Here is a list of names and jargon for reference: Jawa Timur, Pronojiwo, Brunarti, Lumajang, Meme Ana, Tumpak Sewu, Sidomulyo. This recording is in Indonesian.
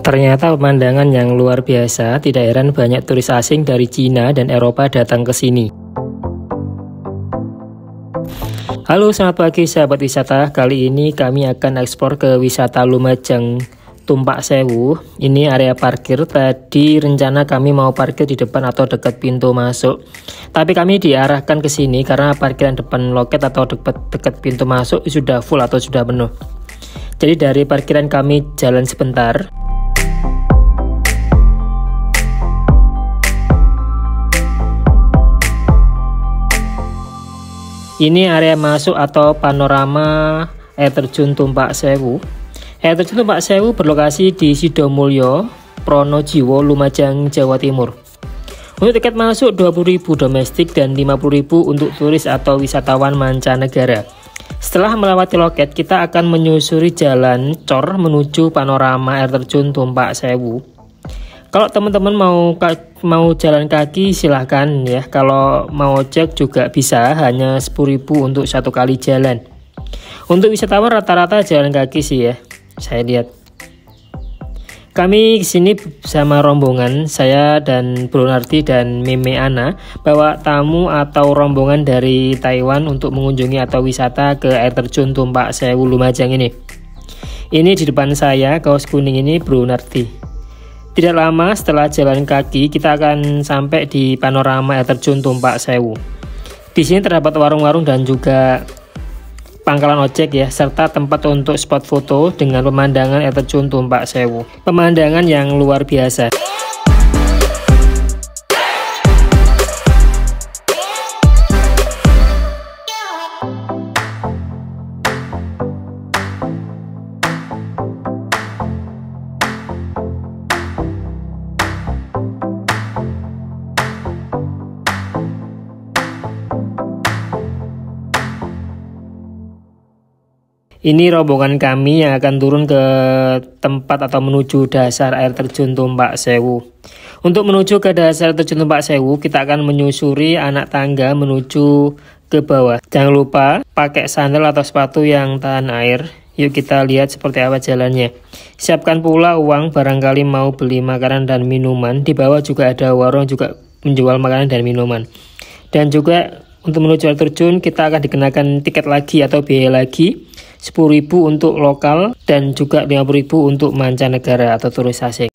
Ternyata pemandangan yang luar biasa, tidak heran banyak turis asing dari Cina dan Eropa datang ke sini. Halo, selamat pagi sahabat wisata. Kali ini kami akan eksplor ke wisata Lumajang Tumpak Sewu. Ini area parkir. Tadi rencana kami mau parkir di depan atau dekat pintu masuk, tapi kami diarahkan ke sini karena parkiran depan loket atau dekat pintu masuk sudah full atau sudah penuh. Jadi dari parkiran kami jalan sebentar. Ini area masuk atau panorama air terjun Tumpak Sewu. Air terjun Tumpak Sewu berlokasi di Sidomulyo, Pronojiwo, Lumajang, Jawa Timur. Untuk tiket masuk Rp20.000 domestik dan Rp50.000 untuk turis atau wisatawan mancanegara. Setelah melewati loket, kita akan menyusuri jalan cor menuju panorama air terjun Tumpak Sewu. Kalau teman-teman mau jalan kaki silahkan ya, kalau mau ojek juga bisa, hanya Rp10.000 untuk satu kali jalan. Untuk wisatawan rata-rata jalan kaki sih ya, saya lihat. Kami kesini sama rombongan, saya dan Brunarti dan Meme Ana, bawa tamu atau rombongan dari Taiwan untuk mengunjungi atau wisata ke air terjun Tumpak Sewu Lumajang ini. Ini di depan saya, kaos kuning ini Brunarti. Tidak lama setelah jalan kaki, kita akan sampai di panorama air terjun Tumpak Sewu. Di sini terdapat warung-warung dan juga pangkalan ojek ya, serta tempat untuk spot foto dengan pemandangan air terjun Tumpak Sewu. Pemandangan yang luar biasa. Ini rombongan kami yang akan turun ke tempat atau menuju dasar air terjun Tumpak Sewu. Untuk menuju ke dasar air terjun Tumpak Sewu, kita akan menyusuri anak tangga menuju ke bawah. Jangan lupa pakai sandal atau sepatu yang tahan air. Yuk kita lihat seperti apa jalannya. Siapkan pula uang barangkali mau beli makanan dan minuman. Di bawah juga ada warung juga menjual makanan dan minuman. Dan juga untuk menuju air terjun kita akan dikenakan tiket lagi atau biaya lagi. Rp10.000 untuk lokal dan juga Rp50.000 untuk mancanegara atau turis asing.